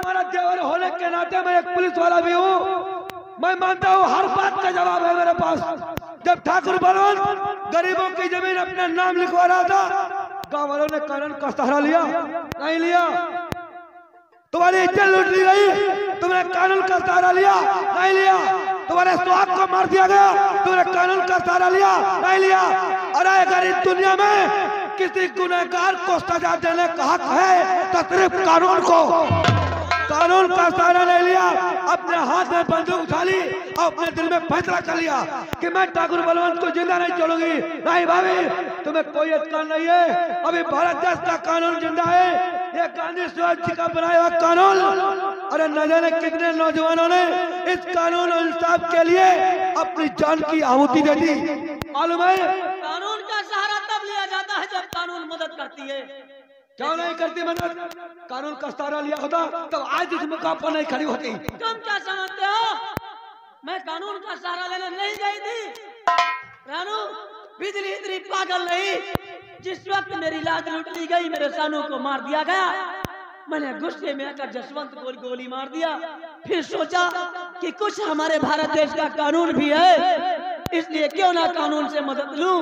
तुम्हारा देवर होने के नाते मैं एक पुलिस वाला भी हूँ। मैं मानता हूँ हर बात का जवाब है मेरे पास। जब ठाकुर बलवंत गरीबों की जमीन अपना नाम लिखवा रहा था, गाँव वालों ने कानून का सहारा लिया नहीं लिया? तुम्हारी इज्जत लूट ली गई, तुमने कानून का सहारा लिया नहीं लिया? तुम्हारे स्वार्थ को मार दिया गया, तुमने कानून का सहारा लिया नहीं लिया? अरे अगर इस दुनिया में किसी गुनहगार को सजा देने का हक है तो सिर्फ कानून को। कानून का सहारा नहीं लिया, अपने हाथ में बंदूक उठा ली और अपने दिल में फैसला कर लिया कि मैं ठाकुर बलवंत को जिंदा नहीं छोड़ूंगी। नहीं भाभी, तुम्हें कोई अधिकार नहीं है। अभी भारत देश का कानून जिंदा है, ये गांधी जी का बनाया हुआ कानून। अरे न जाने कितने नौजवानों ने इस कानून इंसाफ के लिए अपनी जान की आहुति दे दी। मालूम है कानून का सहारा तब लिया जाता है जब कानून मदद करती है। क्यों नहीं करती मदद? कानून का सहारा लिया होता तो आज इस मुकाम पर नहीं खड़ी होती। तुम क्या समझते हो मैं कानून का सहारा लेने नहीं गई थी? रानू बिजली इतनी पागल नहीं। जिस वक्त मेरी लाज लूट ली गई, मेरे सानू को मार दिया गया, मैंने गुस्से में आकर जसवंत गोल गोली मार दिया। फिर सोचा कि कुछ हमारे भारत देश का कानून भी है, इसलिए क्यों ना कानून से मदद लूं।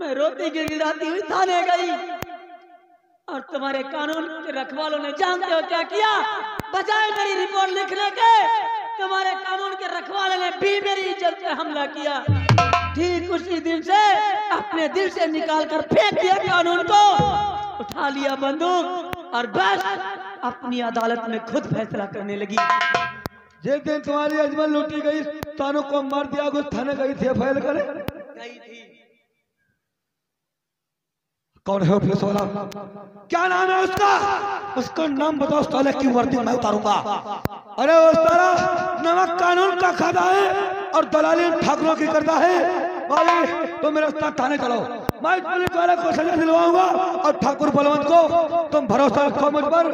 मैं रोती गिड़गिड़ाती हुई थाने गई और तुम्हारे कानून के रखवालों ने जानते हो क्या किया? बजाय मेरी रिपोर्ट लिखने के, तुम्हारे कानून के रखवालों ने भी मेरी इज्जत पर हमला किया। ठीक उसी दिन से अपने दिल से निकाल कर फेंक दिया कानून को, उठा लिया बंदूक और बस अपनी अदालत में खुद फैसला करने लगी। जिस दिन तुम्हारी अजमल लूटी गई, थानों को मार दिया, कुछ थाने गई थी फैल कर गई थी। कौन है पुलिस वाला? क्या नाम है उसका? उसका नाम बताओ, साले की वर्दी मैं उतारूंगा। अरे वो साला नमक कानून का खाता है और दलाली ठाकुरों की करता है। बाबा तुम मेरे साथ थाने चलो, मैं पुलिस वाले को सजा दिलवाऊंगा और ठाकुर बलवंत को। तुम भरोसा रखो मुझ पर,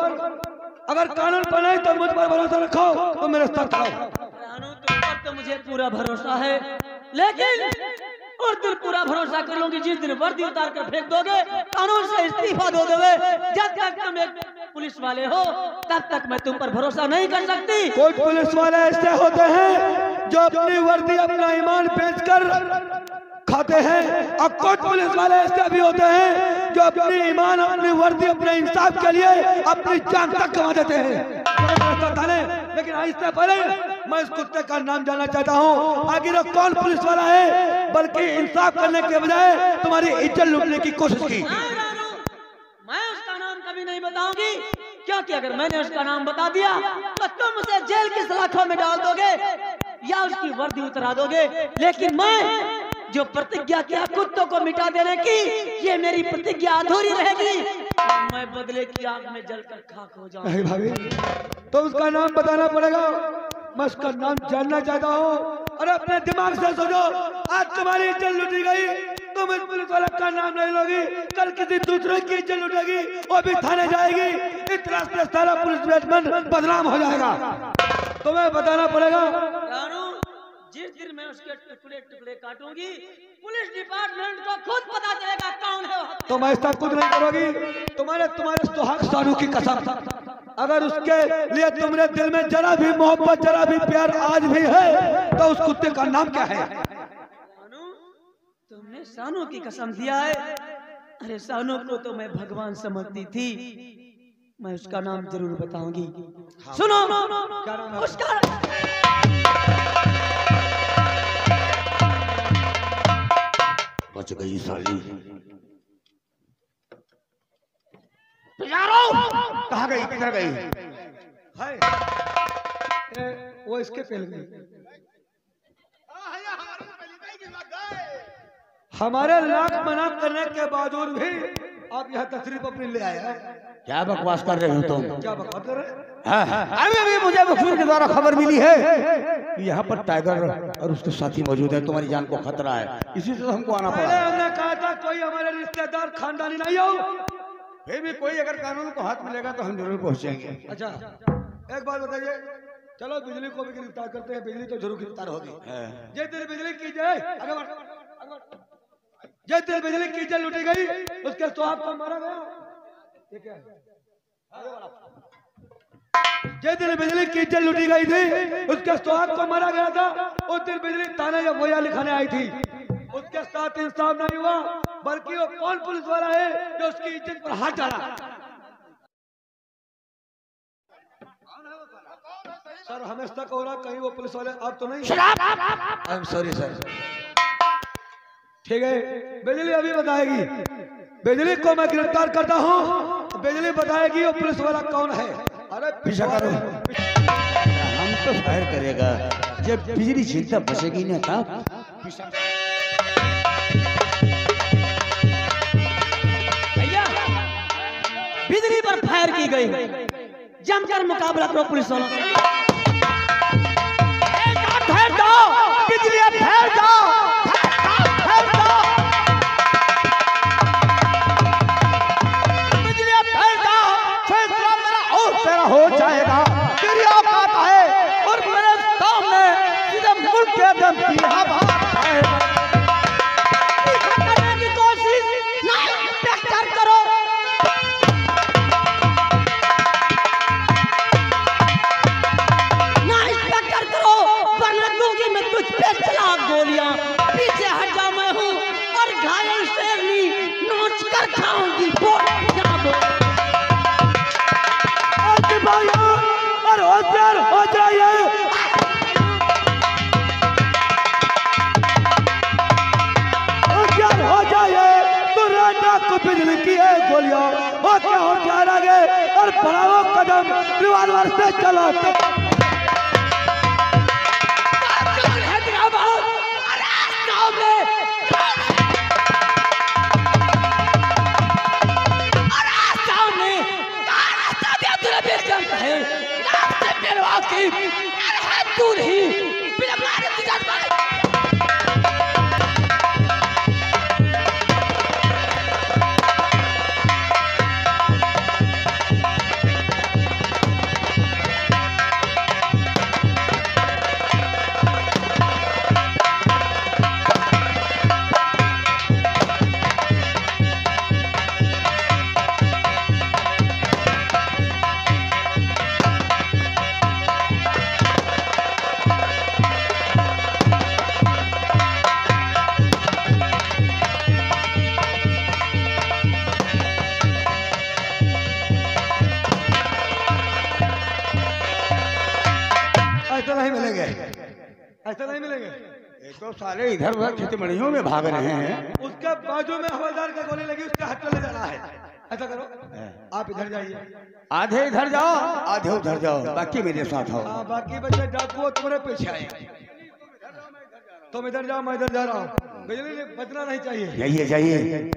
अगर कानून पर नहीं तो मुझ पर भरोसा रखो, तुम मेरे साथ आओ। मुझे पूरा भरोसा है, लेकिन और दिन पूरा भरोसा कर लूंगी जिस दिन वर्दी उतार कर फेंक दोगे, कानून से इस्तीफा दो दोगे। जब तक तुम एक पुलिस वाले हो तब तक मैं तुम पर भरोसा नहीं कर सकती। कोई पुलिस वाले ऐसे होते हैं जो अपनी वर्दी अपना ईमान बेचकर खाते हैं और कुछ पुलिस वाले ऐसे भी होते हैं जो अपनी ईमान अपनी वर्दी अपने इंसाफ के लिए अपनी जान तक गंवा देते हैं। लेकिन इससे पहले मैं इस कुत्ते का नाम जानना चाहता हूँ, आखिर कौन पुलिस वाला है बल्कि इंसाफ करने के बजाय तुम्हारी इज्जत लूटने की कोशिश की। मैं उसका नाम कभी नहीं बताऊंगी, क्योंकि अगर मैंने उसका नाम बता दिया तो तुम उसे जेल की सलाखों में डाल दोगे या उसकी वर्दी उतरा दोगे। लेकिन मैं जो प्रतिज्ञा किया कुत्तों को मिटा देने की, ये मेरी प्रतिज्ञा अधूरी रहेगी। मैं बदले की आग में जलकर खाक हो जाऊं। नहीं भाभी, तो उसका नाम बताना पड़ेगा, मैं उसका नाम जानना चाहता हूँ। और अपने दिमाग से सोचो, आज तुम्हारी इज्जत लूटी गई, तुम इस पुलिस वाले का नाम नहीं लोगी, कल किसी दूसरे की इज्जत लूटेगी, वो भी थाने जाएगी। इस तरह से सारा पुलिस मैनेजमेंट बदनाम हो जाएगा। तुम्हें बताना पड़ेगा। जिस दिन मैं उसके टुकड़े टुकड़े काटूंगी, पुलिस डिपार्टमेंट को खुद पता चलेगा कौन है। तुम ऐसा कुछ नहीं करोगी, तुम्हारे सुहाग सानू की कसम। अगर उसके लिए तुम्हारे दिल में जरा भी मोहब्बत, जरा भी प्यार आज भी है तो उस कुत्ते का नाम क्या है? तुमने सानू की कसम दिया है। अरे सानू को तो मैं भगवान समझती थी, मैं उसका नाम जरूर बताऊंगी। सुनो उसका बच गई साली। कहाँ गई? किधर गई? हाय, वो इसके पेल गई। हमारे लाख मना करने के बावजूद भी आप यह तकरीब अपने ले आए हैं। क्या बकवास कर रहे हो तुम? क्या बकवास कर रहे हो? अभी मुझे बखूर के द्वारा खबर मिली है कि यहाँ पर टाइगर और उसके साथी मौजूद है, तुम्हारी जान को खतरा है, इसी से हमको आना पड़ा। हमने कहा था कोई हमारे रिश्तेदार खानदानी नहीं हो, फिर भी कोई अगर कानून को हाथ मिलेगा तो हम जरूर पहुँचेंगे। अच्छा एक बात बताइए, चलो बिजली को भी गिरफ्तार करते हैं, बिजली तो जरूर गिरफ्तार होगी। जय तेरी बिजली की जय। तेरी बिजली की जय लुटी गई, उसके स्वाब को मारा गया। ये क्या है? जिस दिन बिजली कीचड़ लुटी गई थी उसके सुहाग को मारा गया था, उस दिन बिजली थाना या बोया लिखाने आई थी, उसके साथ इंसाफ नहीं हुआ, बल्कि वो कौन पुलिस वाला है जो उसकी इज्जत पर हाथ डाला। सर हमेशा कह रहा कहीं वो पुलिस वाले आप तो नहीं। I am sorry sir. ठीक है, बिजली अभी बताएगी, बिजली को मैं गिरफ्तार करता हूँ, बिजली बताएगी वो पुलिस वाला कौन है। अरे पीछा करो, हम तो फायर करेगा जब बिजली चिंता बचेगी ना तब। बिजली पर फायर की गई, जमकर मुकाबला करो पुलिस वालों। फैल जाओ बिजली, फैल जाओ, फैल जाओ बिजली, फैल जाओ, फैसला मेरा और तेरा हो जाएगा। तेरी औकात है और मेरे सामने सीधे मुल्क के दम की हवा है। बिजली की है गोलियां और क्या हो जा रहा है, और बढ़ाओ कदम रिवाल्वर से चलाते। सारे इधर उधर खेती मड़ियों में भाग रहे हैं, उसके बाजू में हवलदार का गोली लगी, उसका हट ले जाना है। ऐसा करो आप इधर जाइए, आधे इधर जाओ आधे उधर जाओ, बाकी मेरे साथ आओ। बाकी बच्चे डाकू तुम्हारे पीछे आए, तुम इधर जाओ मैं इधर जा रहा हूँ। बिजली बचना नहीं चाहिए, जाइए जाइए।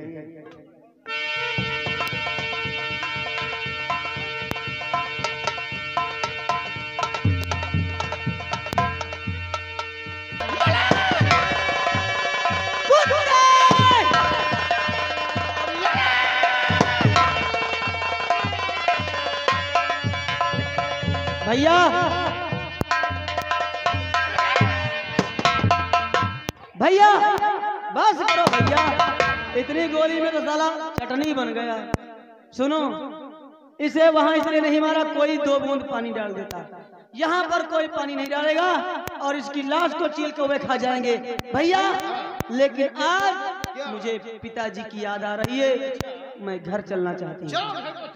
भैया भैया बस करो भैया, इतनी गोली में तो साला चटनी बन गया। सुनो, इसे वहां इसलिए नहीं मारा, कोई दो बूंद पानी डाल देता, यहाँ पर कोई पानी नहीं डालेगा और इसकी लाश को चील को वे खा जाएंगे। भैया लेकिन आज मुझे पिताजी की याद आ रही है, मैं घर चलना चाहती हूँ।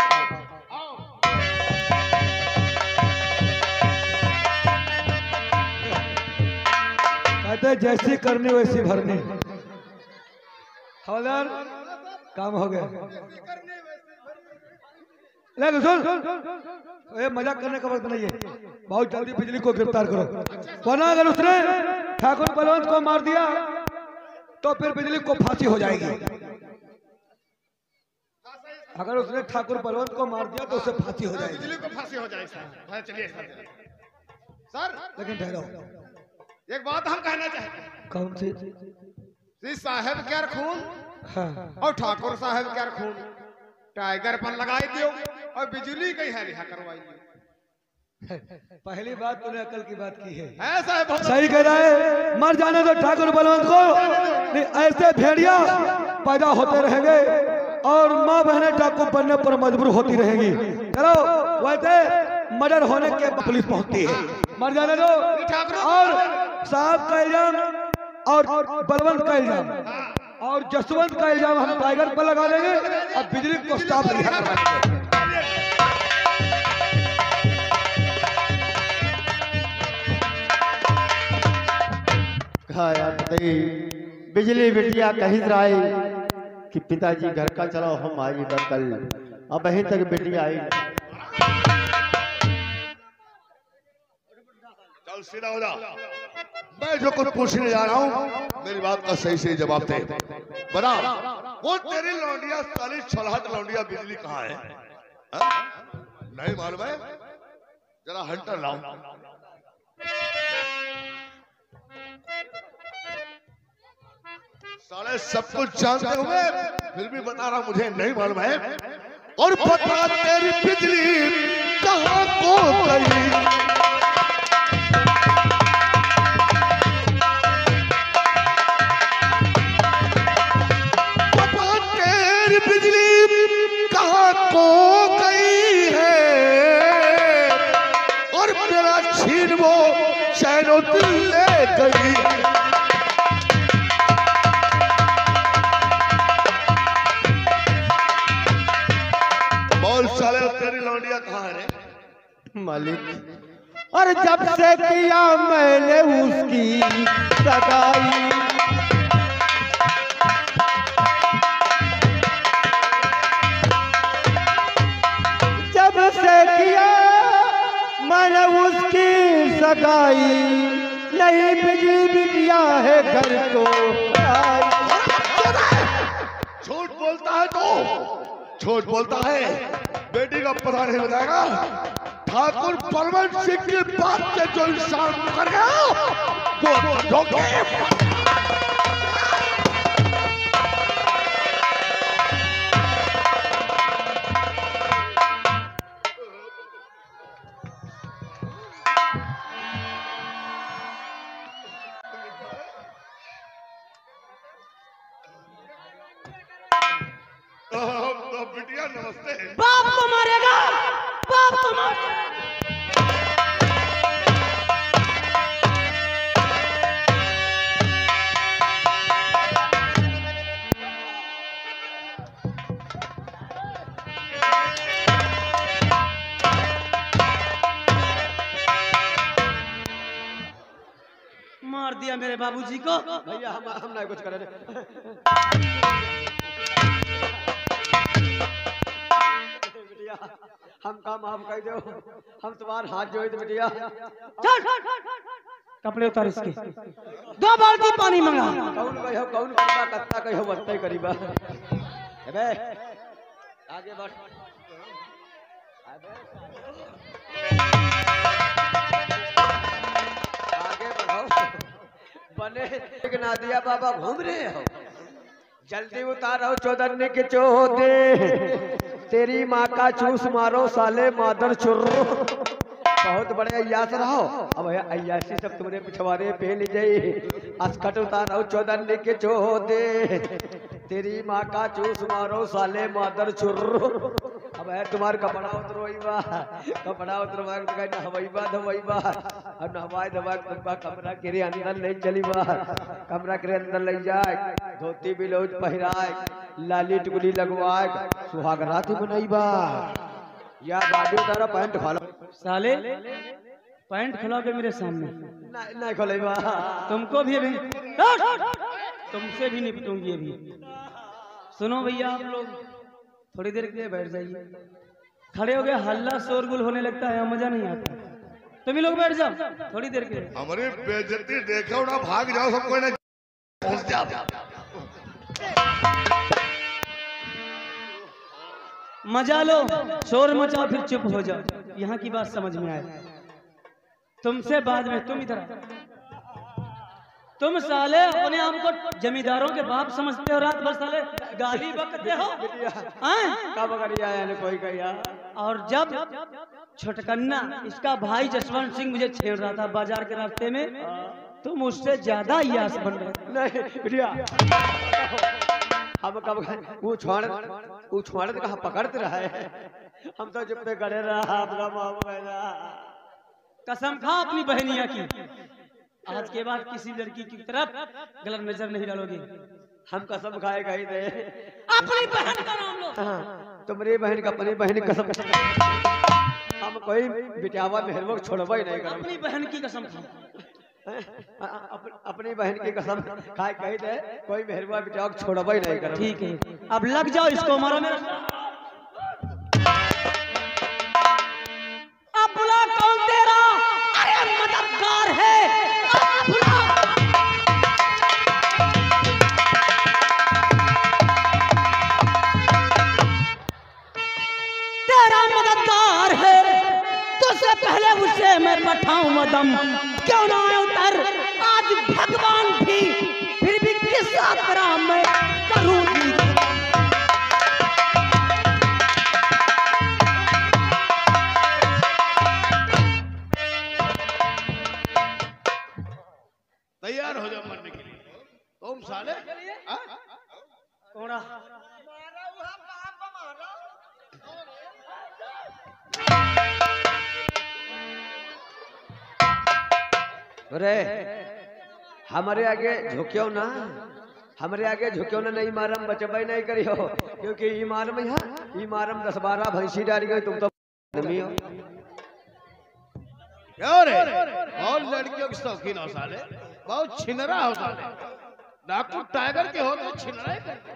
जैसी करनी वैसी भरनी, हवलदार काम हो गया। लेकिन सुन, मजाक करने का वक्त नहीं है, बहुत जल्दी बिजली को गिरफ्तार करो, वरना अगर उसने ठाकुर बलवंत को मार दिया तो फिर बिजली को फांसी हो जाएगी। अगर उसने ठाकुर बलवंत को मार दिया तो उसे फांसी हो जाएगी, बिजली को फांसी हो जाएगी सर। लेकिन ठहरो, एक बात हम कहना चाहते हैं। कौन सी? जी साहब क्या खून, हाँ। और ठाकुर साहब क्या खून, टाइगर पर लगाई दियो और बिजली कहीं है रिहा करवाई दियो। पहली बात तूने अकल की बात की है, ऐसा सही कह रहा है। मर जाने दो ठाकुर बलवंत को, ऐसे भेड़िया पैदा होते रहेंगे और माँ बहने डाकू बनने पर मजबूर होती रहेगी। चलो वैसे मर्डर होने के बाद पुलिस पहुंचती है। मर जाने दो, और साहब का इल्जाम और बलवंत का इल्जाम और जसवंत का इल्जाम हम टाइगर पर लगा देंगे और बिजली को स्टॉप नहीं कर पाएंगे। बिजली बिटिया कहीं आई कि पिताजी घर का चलाओ, हम आए कल। अब वहीं तक बेटी आई, चल सीधा हो जा। मैं जो कुछ पूछने जा रहा हूँ मेरी बात का सही सही जवाब दे। बना वो तेरी लौंडिया सारी छलाहट लौंडिया बिजली कहाँ है? हा? नहीं मालूम है, जरा हंटर लाओ। साले सब कुछ जानते हुए फिर भी बता रहा मुझे नहीं मालूम है। और पता तेरी बिजली कहाँ को गई? मालिक और जब से किया मैंने उसकी सगाई, जब से किया मैंने उसकी सगाई, नहीं बिजली बिटिया है घर को। झूठ बोलता है तो झूठ बोलता है, बेटी का पता नहीं बताएगा। ठाकुर बलवंत सिंह की बात से जो इंसान कर गया वो धोखे। तो बिटिया नमस्ते। बाप को मारेगा, बाप को मारेगा। मार दिया मेरे बाबूजी को। भैया हम नहीं कुछ करेंगे। बिटिया हम काम आप कर दो, हम तुम्हारे हाथ जोड़ दो। बिटिया कपड़े उतार इसके, दो बाल्टी पानी मंगा। कौन करता कत्ता कहो बत्ता करीबा। अबे आगे बढ़। बने ना दिया बाबा घूम रहे हो। जल्दी उतारो चौधरने के चोदे, तेरी माँ का चूस मारो साले मादर चुर्रो। बहुत बड़े अयास रहो, अब अयासी सब तुमने पिछवाड़े पहन जाये। अस्कट उतारो चौधरने के चोदे, तेरी माँ का चूस मारो साले मादर चुर्रो। अब है तुम्हारे कपड़ा उतरवाईबा, कपड़ा उतरवा के नहवाईबा धवाईबा। अब नहवाए धवा के कमरा के अंदर ले चलीबा, कमरा के अंदर ले जाए, धोती ब्लाउज पहराए, लाली टुकड़ी लगवाए, सुहाग रात बनाईबा। या बाजू तारा पैंट खोलो। साले पैंट खोलोगे मेरे सामने? नहीं खोलेबा। तुमको भी अभी, तुमसे भी निपटूंगी अभी। सुनो भैया, आप लोग थोड़ी देर के लिए बैठ जाइए। खड़े हो गए हल्ला शोरगुल होने लगता है, मजा नहीं आता। तुम ही लोग बैठ जाओ थोड़ी देर के लिए। हमारी बेइज्जती देखो ना, भाग जाओ सबको ना। मजा लो, शोर मचाओ, फिर चुप हो जाओ। यहाँ की बात समझ में आए तुमसे बाद में। तुम इधर, तुम साले अपने आप को जमींदारों के बाप समझते हो, रात भर साले गाली बकते हो। कोई कहिया। और जब छुटकन्ना इसका भाई जसवंत सिंह मुझे छेड़ रहा था बाजार के रास्ते में, तुम उससे ज्यादा यास बन रहे। हम कब वो छोड़ कहा पकड़ते रहा है। हम तो जब पे गड़े रहा कसम खा अपनी बहनिया की, आज के बाद किसी लड़की की तरफ गलत नजर नहीं डालोगे। हम कसम खाए गए थे अपनी बहन का नाम लो। हाँ, तुम्हारी बहन का अपनी बहन कसम हम कोई बिटियावा मेहरबान छोड़वा ही नहीं। अपनी बहन की कसम अपनी बहन की कसम खाए गए थे कोई मेहरबान बिटियावा छोड़वा ही नहीं। ठीक है, अब लग जाओ इसको मारो। मेरा अबला कौन तेरा अरे मददगार है अबला। पहले उसे मैं पठाऊं मदम क्यों ना उतर आज भगवान भी फिर भी किस तरह मैं करूंगी। तैयार हो जाओ मरने के लिए तुम साले। कोड़ा अरे हमारे आगे झुक्यो ना, हमारे आगे झुक्यो ना, नहीं मारम बचबई नहीं करियो क्योंकि ई मारम यहाँ ई मारम 10-12 भैंसी डाल गई। तुम तो आदमी हो रे और लड़कियों के शौकीन हो साले, बहुत छिनरा हो साले। डाकू टाइगर के हो तो छिनरा ही करते।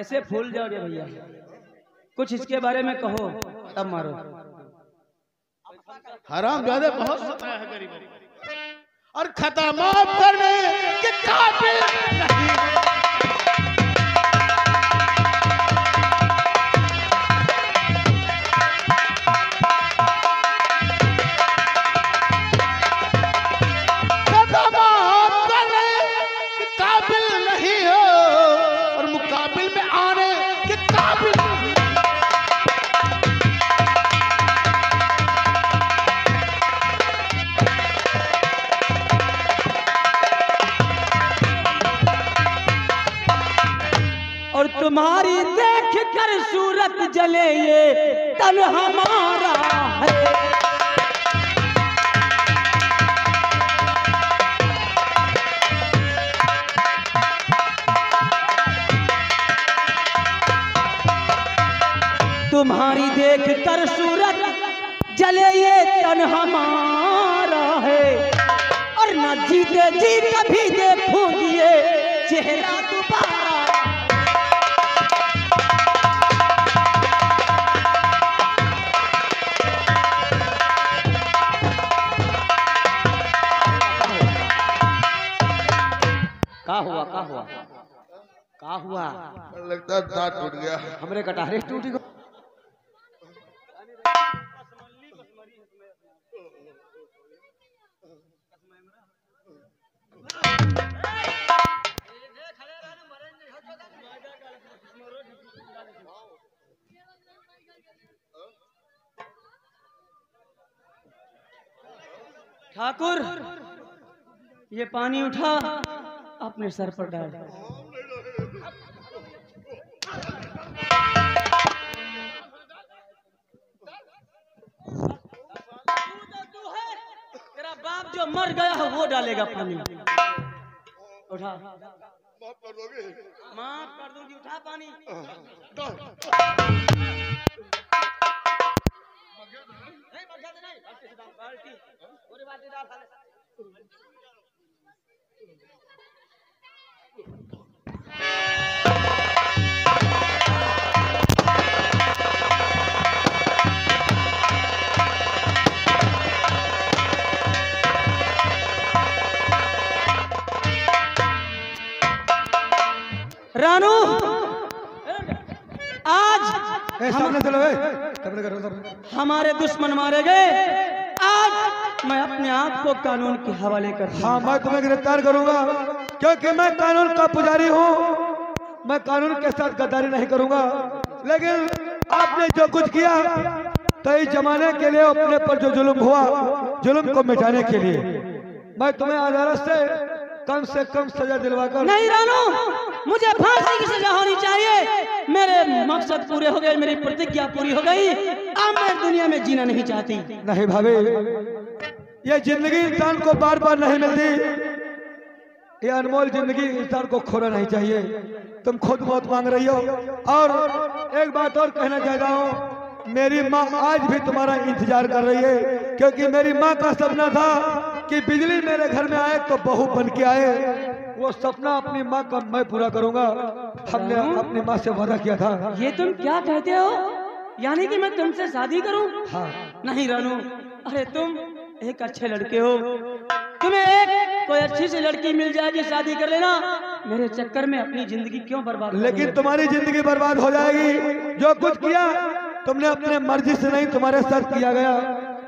ऐसे फूल जाओगे भैया, कुछ इसके बारे में कहो तब मारो। हराम ज्यादा बहुत सताया है गरीबों और खत्म करने के काबिल नहीं। तुम्हारी देख कर सूरत जले ये तन हमारा है। तुम्हारी देख कर सूरत जले ये तन हमारा है और न जीते जी कभी देखूंगी ये चेहरा दोबारा। का हुआ लगता है दांत टूट गया। हमरे कटारे टूट गए। ठाकुर ये पानी उठा अपने सर पर डाल। तेरा बाप जो मर गया है वो डालेगा पानी। उठा माफ कर दोगे? माफ कर दूंगी, उठा पानी। रानू आज सामने चलो। हमारे दुश्मन मारे गए, आज मैं अपने आप को कानून के हवाले कर। हाँ, मैं तुम्हें गिरफ्तार करूंगा क्योंकि मैं कानून का पुजारी हूँ। मैं कानून के साथ गद्दारी नहीं करूंगा, लेकिन आपने जो कुछ किया तो इस जमाने के लिए अपने पर जो जुल्म हुआ, जुल्म को मिटाने के लिए मैं तुम्हें अदालत से कम सजा दिलवाकर। नहीं रानू, मुझे फांसी की सजा होनी चाहिए। मेरे मकसद पूरे हो गए, मेरी प्रतिज्ञा पूरी हो गई। अब मैं दुनिया में जीना नहीं चाहती। नहीं भाभी, ये जिंदगी इंसान को बार बार नहीं मिलती। ये अनमोल जिंदगी इंसान को खोना नहीं चाहिए। तुम खुद बहुत मांग रही हो। और एक बात और कहना चाहता हूँ, मेरी माँ आज भी तुम्हारा इंतजार कर रही है, क्योंकि मेरी माँ का सपना था कि बिजली मेरे घर में आए तो बहू बन के आए। वो सपना अपनी माँ का मैं पूरा करूंगा। हमने अपनी माँ से वादा किया था। ये तुम क्या कहते हो, यानी कि मैं तुमसे शादी करूं? हाँ। नहीं रानू, अरे तुम एक अच्छे लड़के हो, तुम्हें एक कोई अच्छी सी लड़की मिल जाएगी, शादी कर लेना। मेरे चक्कर में अपनी जिंदगी क्यों बर्बाद? लेकिन तुम्हारी जिंदगी बर्बाद हो जाएगी। जो कुछ किया तुमने अपने मर्जी से नहीं, तुम्हारे साथ किया गया।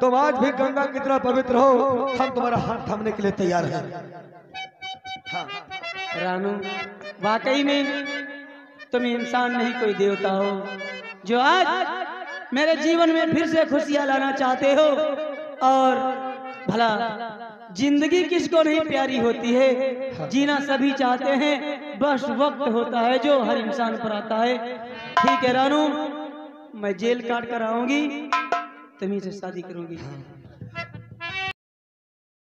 तुम आज भी गंगा की तरह पवित्र हो, हम तुम्हारा हाथ थामने के लिए तैयार हैं। हाँ। रानू, वाकई में तुम इंसान नहीं कोई देवता हो, जो आज मेरे जीवन में फिर से खुशियां लाना चाहते हो। और भला जिंदगी किसको नहीं प्यारी होती है, जीना सभी चाहते हैं, बस वक्त होता है जो हर इंसान पर आता है। ठीक है रानू, मैं जेल काट कर आऊंगी, तुम्हीं से शादी करूंगी।